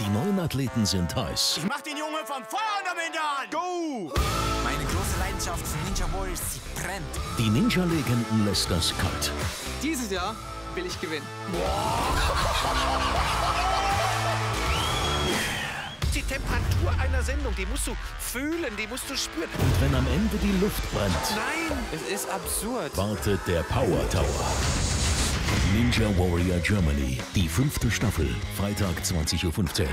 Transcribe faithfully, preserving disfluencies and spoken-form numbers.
Die neuen Athleten sind heiß. Ich mach den Junge vom Feuer unterm Hintern! Go! Meine große Leidenschaft für Ninja Warriors, sie brennt. Die Ninja-Legenden lässt das kalt. Dieses Jahr will ich gewinnen. Die Temperatur einer Sendung, die musst du fühlen, die musst du spüren. Und wenn am Ende die Luft brennt... Nein, es ist absurd. ...wartet der Power Tower. Ninja Warrior Germany, die fünfte Staffel, Freitag zwanzig Uhr fünfzehn.